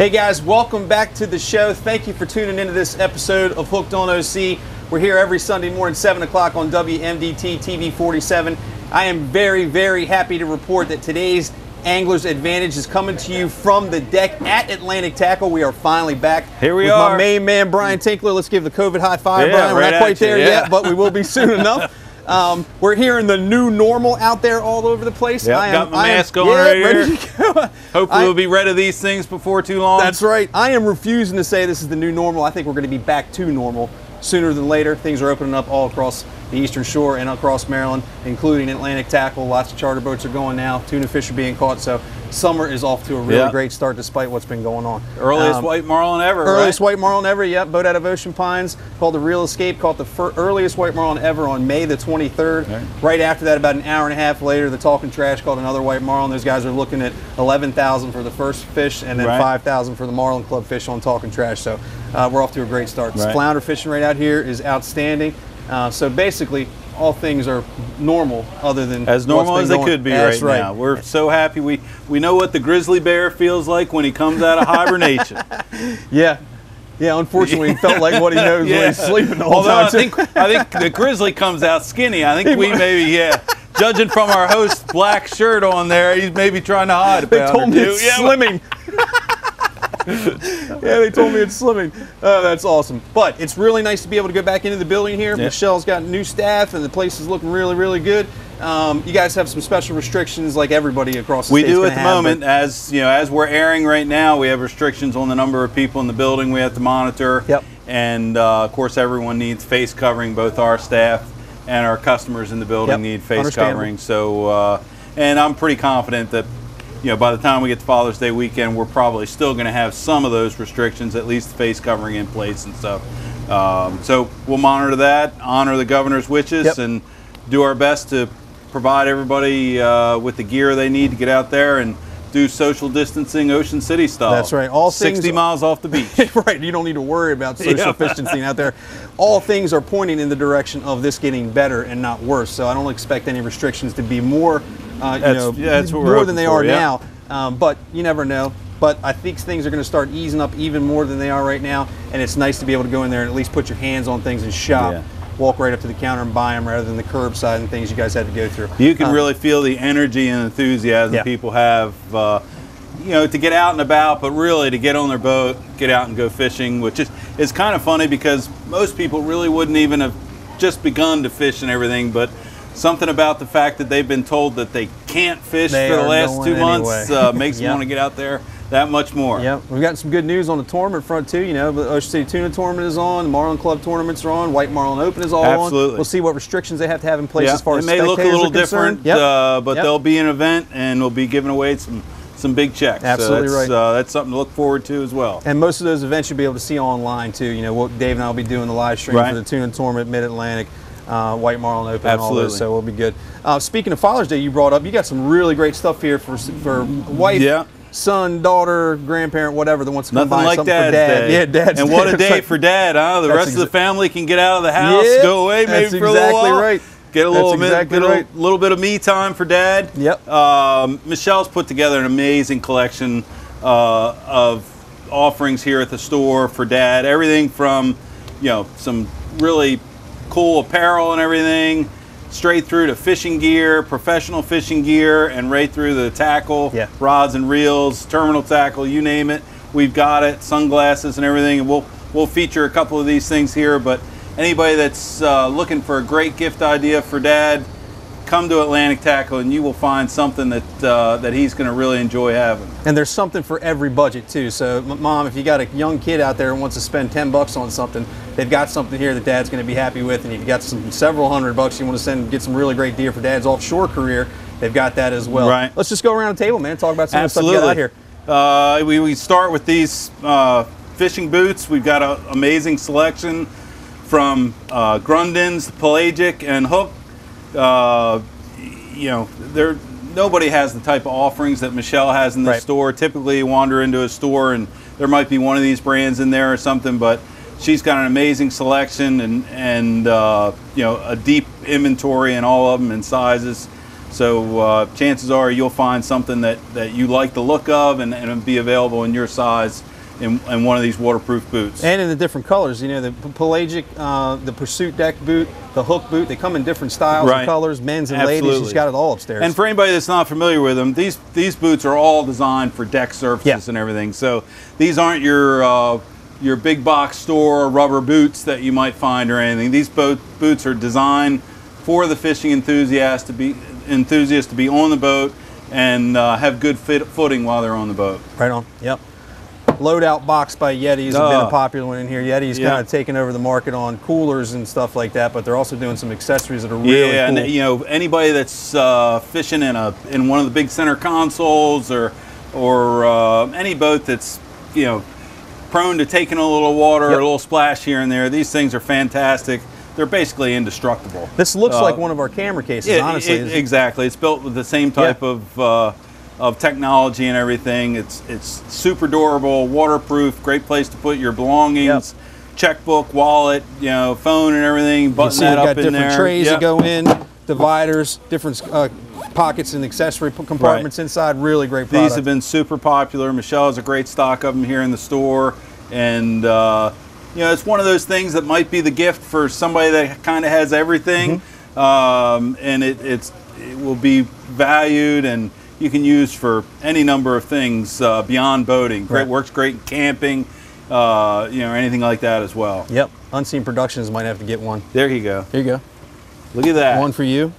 Hey guys, welcome back to the show. Thank you for tuning into this episode of Hooked on OC. We're here every Sunday morning, 7 o'clock on WMDT TV 47. I am very, very happy to report that today's Angler's Advantage is coming to you from the deck at Atlantic Tackle. We are finally back. Here we are. With my main man, Brian Tinkler. Let's give the COVID high five, yeah, Brian. We're right not quite there yet, but we will be soon enough. We're hearing the new normal out there all over the place. Yep, I got my mask on right here. Hopefully we'll be rid of these things before too long. That's right. I am refusing to say this is the new normal. I think we're going to be back to normal sooner than later. Things are opening up all across the Eastern Shore and across Maryland, including Atlantic Tackle. Lots of charter boats are going now. Tuna fish are being caught. So summer is off to a really great start despite what's been going on. Earliest white marlin ever, Earliest white marlin ever, yep. Boat out of Ocean Pines, called the Real Escape, caught the earliest white marlin ever on May the 23rd. Okay. Right after that, about an hour and a half later, the Talkin' Trash caught another white marlin. Those guys are looking at 11,000 for the first fish and then 5,000 for the Marlin Club fish on Talkin' Trash. So we're off to a great start. Right. Flounder fishing right out here is outstanding. So basically, all things are normal other than as normal as they could be right now. We're so happy. We know what the grizzly bear feels like when he comes out of hibernation. Yeah, unfortunately, he felt like what he knows when he's sleeping the whole time. I think the grizzly comes out skinny. I think we maybe, judging from our host's black shirt on there, he's maybe trying to hide a pound or two. They told me it's slimming. They told me it's slimming. That's awesome. But it's really nice to be able to go back into the building here. Yep. Michelle's got new staff, and the place is looking really, really good. You guys have some special restrictions, like everybody across the state. We do at the moment. As you know, as we're airing right now, we have restrictions on the number of people in the building we have to monitor. Yep. And of course, everyone needs face covering. Both our staff and our customers in the building need face covering. So, and I'm pretty confident that, you know, by the time we get to Father's Day weekend, we're probably still going to have some of those restrictions, at least face covering in place and stuff. So we'll monitor that, honor the governor's wishes, and do our best to provide everybody with the gear they need to get out there and do social distancing Ocean City style. That's right. All 60 things, miles off the beach. Right. You don't need to worry about social distancing out there. All things are pointing in the direction of this getting better and not worse. So I don't expect any restrictions to be more than they are now. But you never know. But I think things are going to start easing up even more than they are right now. And it's nice to be able to go in there and at least put your hands on things and shop. Yeah. Walk right up to the counter and buy them rather than the curbside and things you guys had to go through. You can really feel the energy and enthusiasm people have, you know, to get out and about, but really to get on their boat, get out and go fishing, which is kind of funny because most people really wouldn't even have just begun to fish and everything, but something about the fact that they've been told that they can't fish for the last 2 months makes them want to get out there that much more. Yep, we've gotten some good news on the tournament front too. You know, the Ocean City Tuna tournament is on, the Marlin Club tournaments are on, White Marlin Open is all on. We'll see what restrictions they have to have in place as far as spectators are concerned. It may look a little different, but there'll be an event and we'll be giving away some big checks. Absolutely so that's something to look forward to as well. And most of those events you'll be able to see online too. You know, what Dave and I will be doing the live stream for the Tuna tournament, Mid Atlantic. White Marlin Open and all those, so we'll be good. Speaking of Father's Day, you brought up, you got some really great stuff here for wife, son, daughter, grandparent, whatever that wants to come buy something for dad. Yeah, dad's and what a day for dad, huh? The rest of the family can get out of the house, go away maybe for a little while. Get a little little bit of me time for dad. Yep. Michelle's put together an amazing collection of offerings here at the store for dad. Everything from, you know, some really cool apparel and everything, straight through to fishing gear, professional fishing gear, and right through the tackle, rods and reels, terminal tackle, you name it, we've got it, sunglasses and everything. And we'll feature a couple of these things here, but anybody that's looking for a great gift idea for dad, come to Atlantic Tackle and you will find something that that he's going to really enjoy having. And there's something for every budget too. So mom, if you got a young kid out there and wants to spend $10 on something, they've got something here that dad's going to be happy with. And if you got some several $100s you want to send, get some really great gear for dad's offshore career, they've got that as well. Right. Let's just go around the table, man. Talk about some of the stuff you got out here. We start with these fishing boots. We've got an amazing selection from Grundens, Pelagic, and Hook. You know, nobody has the type of offerings that Michelle has in the store. Typically, you wander into a store and there might be one of these brands in there or something, but she's got an amazing selection and you know, a deep inventory in all of them and sizes. So chances are you'll find something that you like the look of and it'll be available in your size in one of these waterproof boots. And in the different colors, you know, the Pelagic, the Pursuit Deck boot, the Hook boot, they come in different styles and colors, men's and ladies. She's got it all upstairs. And for anybody that's not familiar with them, these boots are all designed for deck surfaces and everything. So these aren't your big box store rubber boots that you might find or anything. These boots are designed for the fishing enthusiast to be on the boat and have good footing while they're on the boat. Right on. Yep. Loadout box by Yeti's have been a popular one in here. Yeti's kind of taken over the market on coolers and stuff like that, but they're also doing some accessories that are really cool. And you know, anybody that's fishing in one of the big center consoles or any boat that's, you know, prone to taking a little water or a little splash here and there, these things are fantastic. They're basically indestructible. This looks like one of our camera cases, honestly. Exactly. It's built with the same type of technology and everything. It's super durable, waterproof, great place to put your belongings, checkbook, wallet, you know, phone and everything. Button that up in there. Got different trays that go in, dividers, different pockets and accessory compartments inside. Really great product. These have been super popular. Michelle has a great stock of them here in the store, and you know, it's one of those things that might be the gift for somebody that kind of has everything, and it will be valued and you can use for any number of things beyond boating. Great, works great in camping, you know, anything like that as well. Yep. Unseen Productions might have to get one. There you go. There you go. Look at that. One for you.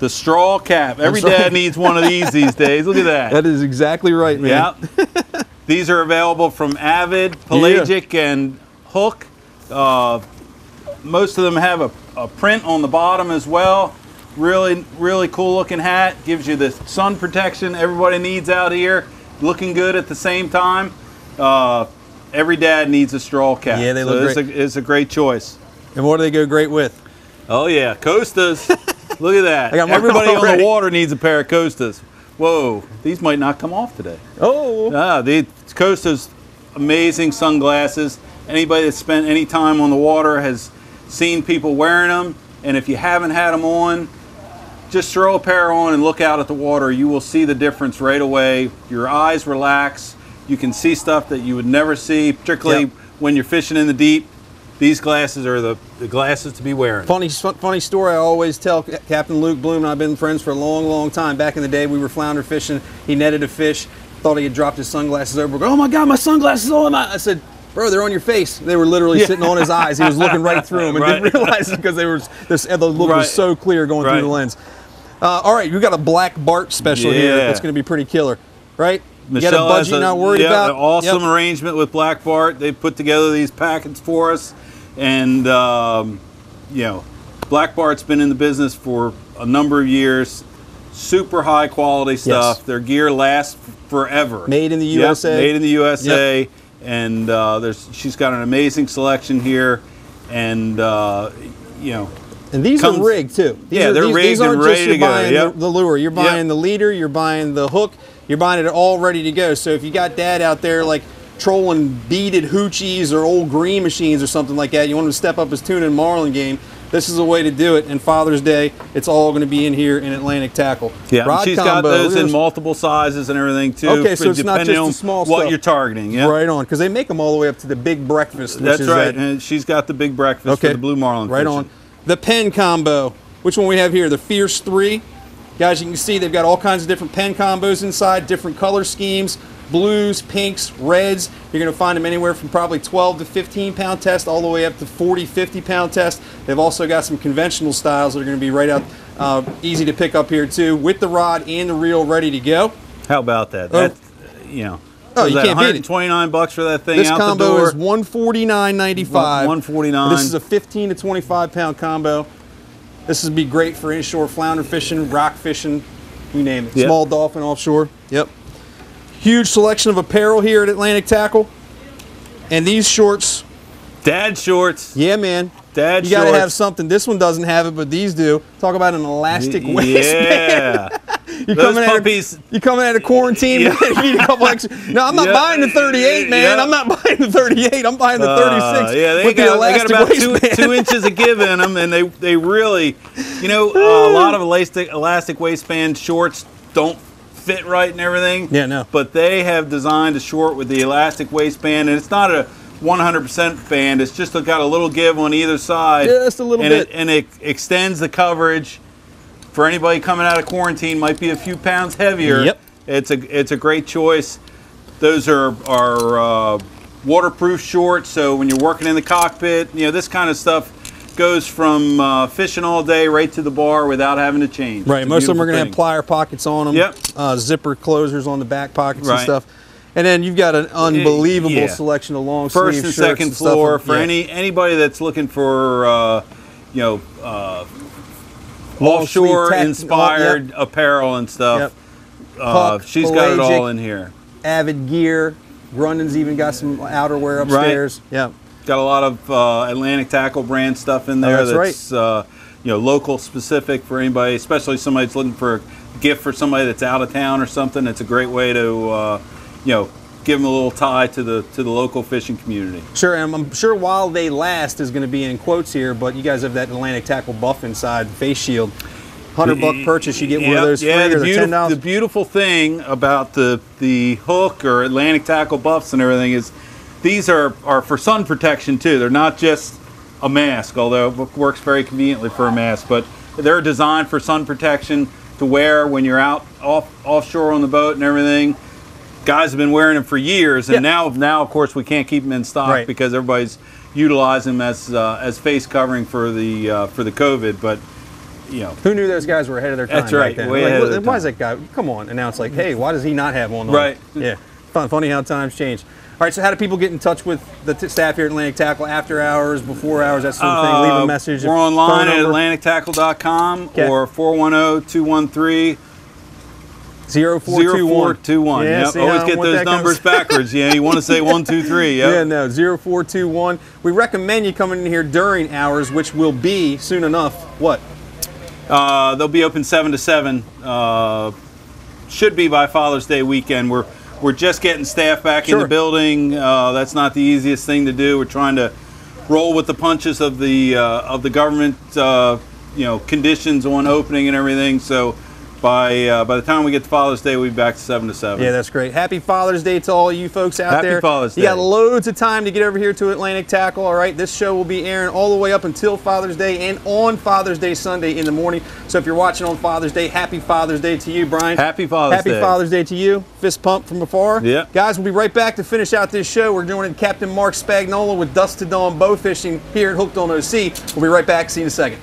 The straw cap. Every dad needs one of these days. Look at that. That is exactly right, man. Yep. These are available from Avid, Pelagic, and Hook. Most of them have a print on the bottom as well. Really, really cool looking hat. Gives you the sun protection everybody needs out here. Looking good at the same time. Every dad needs a straw cap. Yeah, they look great. It's a great choice. And what do they go great with? Oh yeah, Costas. Look at that. Everybody on the water needs a pair of Costas. Whoa, these might not come off today. Oh. The Costas, amazing sunglasses. Anybody that's spent any time on the water has seen people wearing them. And if you haven't had them on, just throw a pair on and look out at the water. You will see the difference right away. Your eyes relax. You can see stuff that you would never see, particularly when you're fishing in the deep. These glasses are the glasses to be wearing. Funny story I always tell. Captain Luke Bloom and I have been friends for a long, long time. Back in the day, we were flounder fishing. He netted a fish. Thought he had dropped his sunglasses over. We're going, oh my God, my sunglasses are on. I said, bro, they're on your face. They were literally sitting on his eyes. He was looking right through them and didn't realize it because the look was so clear going through the lens. All right, we've got a Black Bart special here that's going to be pretty killer, right? Michelle, you got a budget you're not worried about? An awesome arrangement with Black Bart. They put together these packets for us. And, you know, Black Bart's been in the business for a number of years. Super high quality stuff. Yes. Their gear lasts forever. Made in the USA. Yep, made in the USA. Yep. And she's got an amazing selection here. And, you know. And these are rigged, too. These they're rigged. These aren't just you're buying the lure. You're buying the leader. You're buying the hook. You're buying it all ready to go. So if you got dad out there, like, trolling beaded hoochies or old green machines or something like that, you want them to step up his tuna and marlin game, this is a way to do it. And Father's Day, it's all going to be in here in Atlantic Tackle. Yeah, rod she's combo. Got those in multiple sizes and everything too. Okay, so it's not just the small stuff. What you're targeting, right on, because they make them all the way up to the big breakfast. Which is right, and she's got the big breakfast for the blue marlin. Right on. The pen combo, which one we have here? The Fierce 3. Guys, you can see they've got all kinds of different pen combos inside, different color schemes. Blues, pinks, reds. You're going to find them anywhere from probably 12 to 15 pound test all the way up to 40, 50 pound test. They've also got some conventional styles that are going to be right out, easy to pick up here too, with the rod and the reel ready to go. How about that? That's, you know. Oh, you can't beat it. $129 for that thing. This combo is $149.95. $149. This is a 15 to 25 pound combo. This would be great for inshore flounder fishing, rock fishing, you name it. Yep. Small dolphin offshore. Yep. Huge selection of apparel here at Atlantic Tackle. And these shorts. Dad shorts. Yeah, man. Dad shorts. You got to have something. This one doesn't have it, but these do. Talk about an elastic waistband. Yeah. You coming out of quarantine? Yeah. Man, you need a couple extra. No, I'm not buying the 38, man. I'm not buying the 38. I'm buying the 36. Yeah, they got about two inches of give in them, and they really, you know, a lot of elastic waistband shorts don't fit right and everything. Yeah, no. But they have designed a short with the elastic waistband, and it's not a 100% band. It's just got a little give on either side. Yeah, just a little bit. And it extends the coverage. For anybody coming out of quarantine, might be a few pounds heavier. Yep. It's a great choice. Those are waterproof shorts, so when you're working in the cockpit, you know, this kind of stuff goes from fishing all day right to the bar without having to change. Right, most of them are going to have plier pockets on them, yep. Zipper closers on the back pockets and stuff. And then you've got an unbelievable selection of long sleeve shirts. First and second floor for anybody that's looking for, you know, offshore inspired apparel and stuff. Yep. Hook, she's Pelagic, got it all in here. Avid gear. Grundens even got some outerwear upstairs. Right. Yeah. Got a lot of Atlantic Tackle brand stuff in there that's you know, local specific for anybody, especially somebody that's looking for a gift for somebody that's out of town or something. It's a great way to you know, give them a little tie to the local fishing community. Sure, and I'm sure while they last is going to be in quotes here, but you guys have that Atlantic Tackle buff inside face shield. $100 purchase, you get one of those free, or $10. The beautiful thing about the Hook or Atlantic Tackle buffs and everything is these are for sun protection too. They're not just a mask, although it works very conveniently for a mask, but they're designed for sun protection to wear when you're out offshore on the boat and everything. Guys have been wearing them for years, and now of course we can't keep them in stock because everybody's utilizing them as face covering for the COVID. But you know, who knew those guys were ahead of their time? That's right. Back then. Like, why is that guy? Come on! And now it's like, hey, why does he not have one? Right. Yeah. Funny how times change. All right. So how do people get in touch with the staff here at Atlantic Tackle? After hours, before hours, that sort of thing. Leave a message. We're online at AtlanticTackle.com or 410-213. 0421. Yeah, yep. Always get those numbers backwards. Yeah, you want to say 1, 2, 3. Yep. Yeah, no, 0421. We recommend you coming in here during hours, which will be soon enough. What? They'll be open 7 to 7. Should be by Father's Day weekend. We're just getting staff back in the building. That's not the easiest thing to do. We're trying to roll with the punches of the government you know, conditions on opening and everything. So. By the time we get to Father's Day, we'll be back to 7 to 7. Yeah, that's great. Happy Father's Day to all you folks out there. Happy Father's Day. You got loads of time to get over here to Atlantic Tackle, all right? This show will be airing all the way up until Father's Day and on Father's Day Sunday in the morning. So if you're watching on Father's Day, happy Father's Day to you, Brian. Happy Father's Day. Happy Father's Day to you. Fist pump from afar. Yeah. Guys, we'll be right back to finish out this show. We're joining Captain Mark Spagnuolo with Dust to Dawn Bow Fishing here at Hooked on OC. We'll be right back. See you in a second.